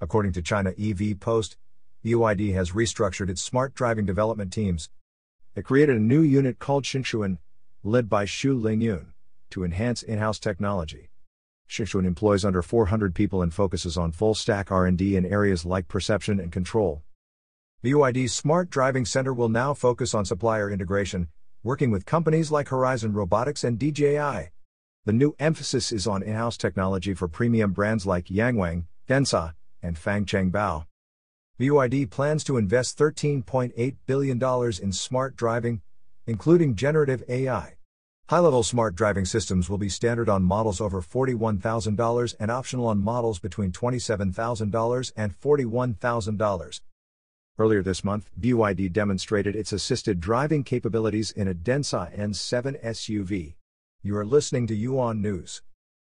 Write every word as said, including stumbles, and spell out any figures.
According to China E V Post, B Y D has restructured its smart driving development teams. It created a new unit called Tianxuan, led by Xu Lingyun, to enhance in-house technology. Tianxuan employs under four hundred people and focuses on full-stack R and D in areas like perception and control. B Y D's Smart Driving Center will now focus on supplier integration, working with companies like Horizon Robotics and D J I. The new emphasis is on in-house technology for premium brands like Yangwang, Denza, and Fang Cheng Bao. B Y D plans to invest thirteen point eight billion dollars in smart driving, including generative A I. High-level smart driving systems will be standard on models over forty-one thousand dollars and optional on models between twenty-seven thousand dollars and forty-one thousand dollars. Earlier this month, B Y D demonstrated its assisted driving capabilities in a Denza N seven S U V. You are listening to U O N News.